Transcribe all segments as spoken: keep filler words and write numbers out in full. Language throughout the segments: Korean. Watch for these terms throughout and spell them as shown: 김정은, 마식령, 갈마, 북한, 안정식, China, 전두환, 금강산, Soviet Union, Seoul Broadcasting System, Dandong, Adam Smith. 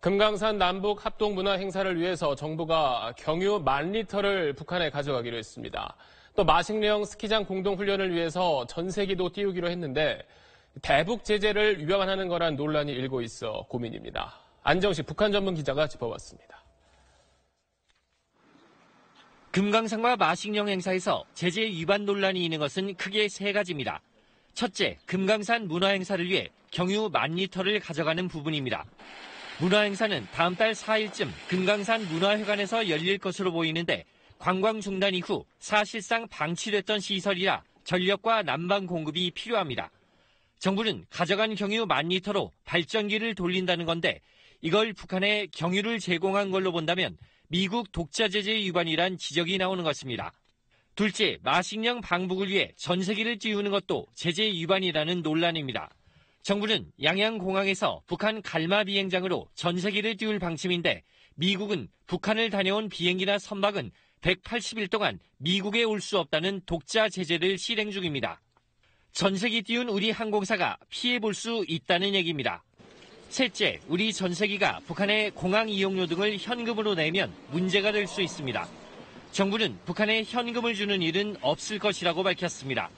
금강산 남북 합동문화 행사를 위해서 정부가 경유 만 리터를 북한에 가져가기로 했습니다. 또 마식령 스키장 공동훈련을 위해서 전세기도 띄우기로 했는데 대북 제재를 위반하는 거란 논란이 일고 있어 고민입니다. 안정식 북한 전문 기자가 짚어봤습니다. 금강산과 마식령 행사에서 제재 위반 논란이 있는 것은 크게 세 가지입니다. 첫째, 금강산 문화 행사를 위해 경유 만 리터를 가져가는 부분입니다. 문화 행사는 다음 달 사 일쯤 금강산 문화회관에서 열릴 것으로 보이는데 관광 중단 이후 사실상 방치됐던 시설이라 전력과 난방 공급이 필요합니다. 정부는 가져간 경유 만 리터로 발전기를 돌린다는 건데 이걸 북한에 경유를 제공한 걸로 본다면 미국 독자 제재 위반이란 지적이 나오는 것입니다. 둘째, 마식령 방북을 위해 전세기를 띄우는 것도 제재 위반이라는 논란입니다. 정부는 양양공항에서 북한 갈마 비행장으로 전세기를 띄울 방침인데 미국은 북한을 다녀온 비행기나 선박은 백팔십 일 동안 미국에 올 수 없다는 독자 제재를 실행 중입니다. 전세기 띄운 우리 항공사가 피해볼 수 있다는 얘기입니다. 셋째, 우리 전세기가 북한의 공항 이용료 등을 현금으로 내면 문제가 될 수 있습니다. 정부는 북한에 현금을 주는 일은 없을 것이라고 밝혔습니다.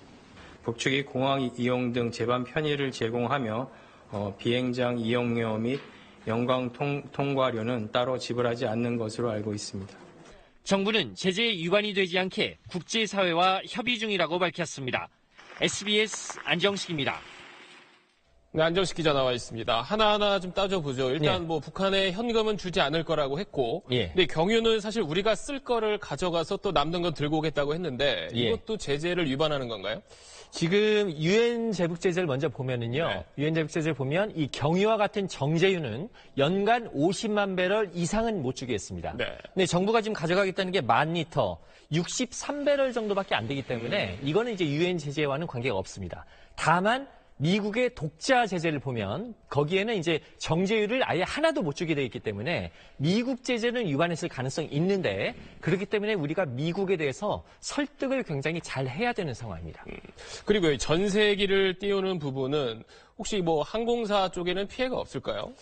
북측이 공항 이용 등 제반 편의를 제공하며 어, 비행장 이용료 및 연광 통과료는 따로 지불하지 않는 것으로 알고 있습니다. 정부는 제재 위반이 되지 않게 국제사회와 협의 중이라고 밝혔습니다. 에스비에스 안정식입니다. 네, 안정식 기자 나와 있습니다. 하나하나 좀 따져보죠. 일단 예. 뭐 북한에 현금은 주지 않을 거라고 했고 예. 근데 경유는 사실 우리가 쓸 거를 가져가서 또 남는 건 들고 오겠다고 했는데 예. 이것도 제재를 위반하는 건가요? 지금 유엔 재북 제재를 먼저 보면은요. 네. 유엔 재북 제재를 보면 이 경유와 같은 정제유는 연간 오십만 배럴 이상은 못 주게 했습니다. 네. 근데 정부가 지금 가져가겠다는 게 만 리터, 육십삼 배럴 정도밖에 안 되기 때문에 음. 이거는 이제 유엔 제재와는 관계가 없습니다. 다만 미국의 독자 제재를 보면 거기에는 이제 정제유를 아예 하나도 못 주게 돼 있기 때문에 미국 제재는 위반했을 가능성이 있는데 그렇기 때문에 우리가 미국에 대해서 설득을 굉장히 잘 해야 되는 상황입니다. 그리고 전세기를 띄우는 부분은 혹시 뭐 항공사 쪽에는 피해가 없을까요?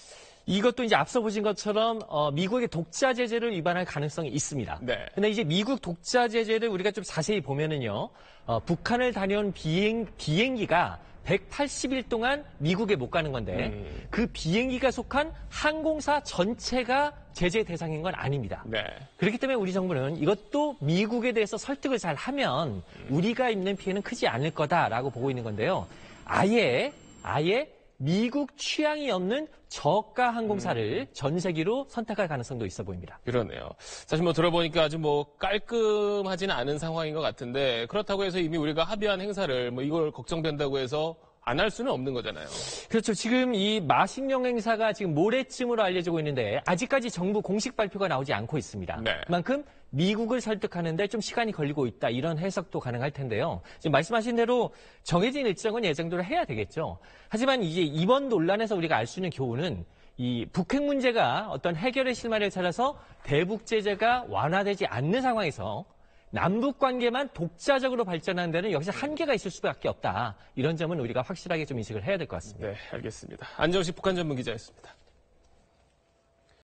이것도 이제 앞서 보신 것처럼 어, 미국의 독자 제재를 위반할 가능성이 있습니다. 네. 근데 이제 미국 독자 제재를 우리가 좀 자세히 보면은요, 어, 북한을 다녀온 비행 비행기가 백팔십 일 동안 미국에 못 가는 건데 음. 그 비행기가 속한 항공사 전체가 제재 대상인 건 아닙니다. 네. 그렇기 때문에 우리 정부는 이것도 미국에 대해서 설득을 잘 하면 우리가 입는 피해는 크지 않을 거다라고 보고 있는 건데요. 아예 아예 미국 취향이 없는 저가 항공사를 전세기로 선택할 가능성도 있어 보입니다. 그러네요. 사실 뭐 들어보니까 아주 뭐 깔끔하지는 않은 상황인 것 같은데 그렇다고 해서 이미 우리가 합의한 행사를 뭐 이걸 걱정된다고 해서 안 할 수는 없는 거잖아요. 그렇죠. 지금 이 마식령 행사가 지금 모레쯤으로 알려지고 있는데 아직까지 정부 공식 발표가 나오지 않고 있습니다. 네. 그만큼 미국을 설득하는데 좀 시간이 걸리고 있다 이런 해석도 가능할 텐데요. 지금 말씀하신 대로 정해진 일정은 예정대로 해야 되겠죠. 하지만 이제 이번 논란에서 우리가 알 수 있는 교훈은 이 북핵 문제가 어떤 해결의 실마리를 찾아서 대북 제재가 완화되지 않는 상황에서 남북 관계만 독자적으로 발전하는 데는 역시 한계가 있을 수밖에 없다. 이런 점은 우리가 확실하게 좀 인식을 해야 될 것 같습니다. 네, 알겠습니다. 안정식 북한 전문 기자였습니다.